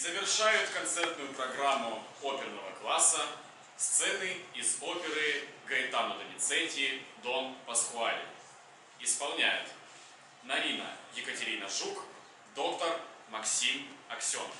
завершают концертную программу оперного класса сцены из оперы Гаэтано Доницетти «Дон Паскуале». Исполняют Нарина Екатерина Жук, доктор Максим Аксёнов.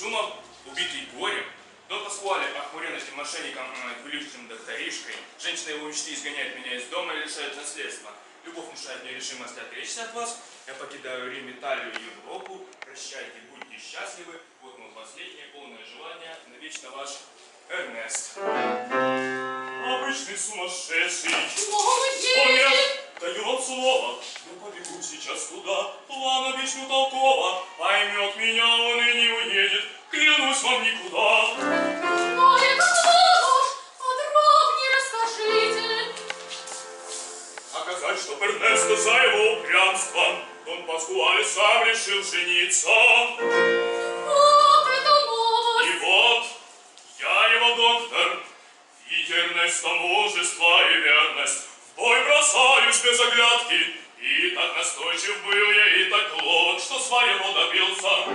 Шумом, убитый горем, Дон Паскуале, охмурен этим мошенником, кулившим докторишкой, женщина его мечты изгоняет меня из дома и лишает наследства. Любовь мешает мне решимости отречься от вас, я покидаю Рим, Италию и Европу, прощайте, будьте счастливы, вот мое последнее полное желание, навечно ваш Эрнест. Обычный сумасшедший, он мне дает слово, я побегу сейчас туда, план объясню толково, поймет меня он и не уедет, клянусь вам никуда. Чтоб Эрнеста за его упрямство Дон Паскуале сам решил жениться. И вот я его доктор, и Эрнеста мужество и верность. В бой бросаюсь без оглядки, и так настойчив был я, и так ловок, что своего добился.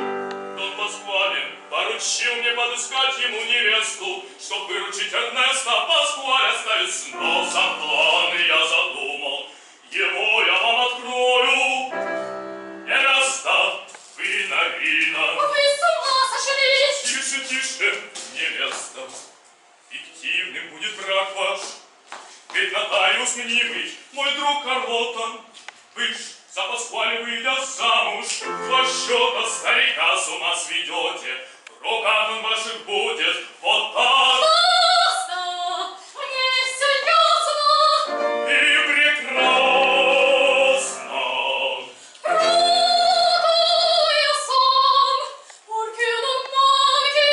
Дон Паскуале поручил мне подыскать ему невесту, чтоб выручить Эрнеста, Паскуале оставить с носом. Планы я задумал, его я вам открою. Невеста, вы новина. Вы с ума сошлись! Тише, тише, невеста. Фиктивным будет брак ваш, ведь нотариус мнимый, мой друг Карлотон. Вы ж за Паскуале выйдя замуж, два счета старика с ума сведете. В руках он ваших будет вот так. Ясно! Мне все ясно! И прекрасно! Радуя сон, Пуркином маги,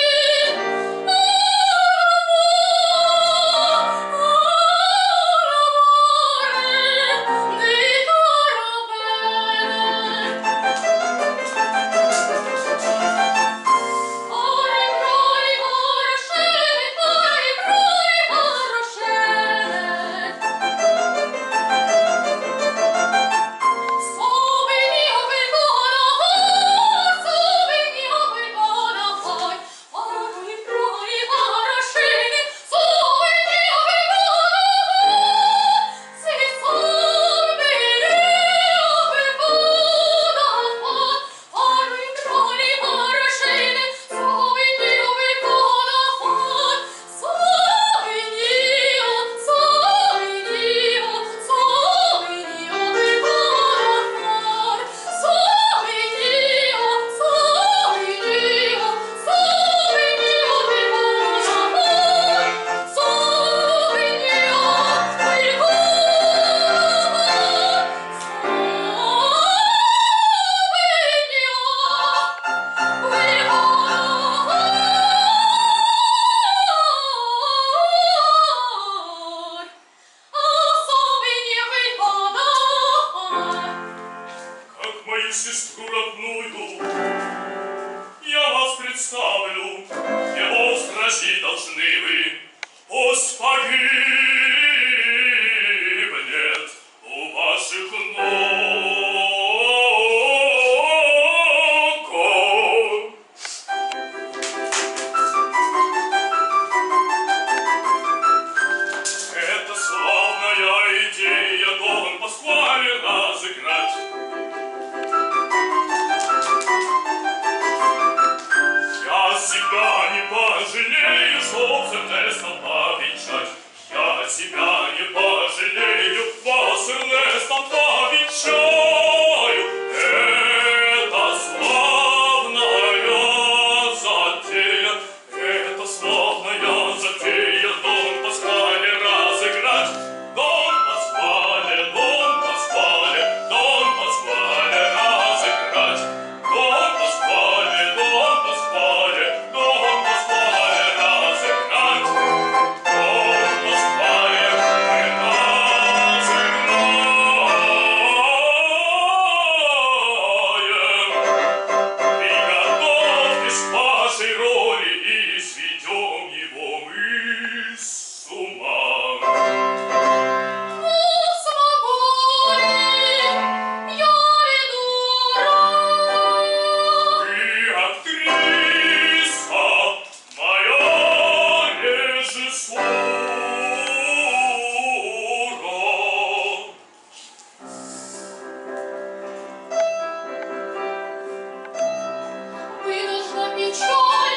Печаль.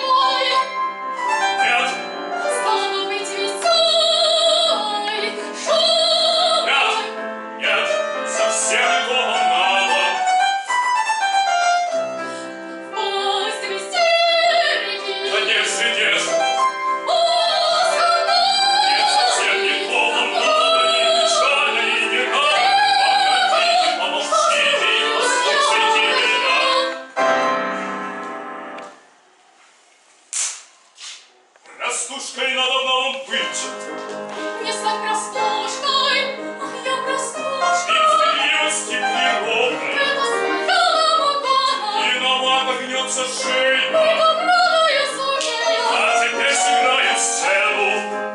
девушкой надо нам быть. Не стать простушкой, ах я простушка. И в стрелости природной и на матах гнется шея. А теперь сыграю сцену.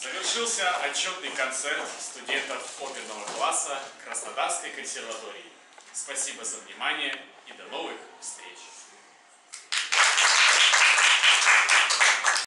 Завершился отчетный концерт студентов оперного класса Краснодарской консерватории. Спасибо за внимание и до новых встреч!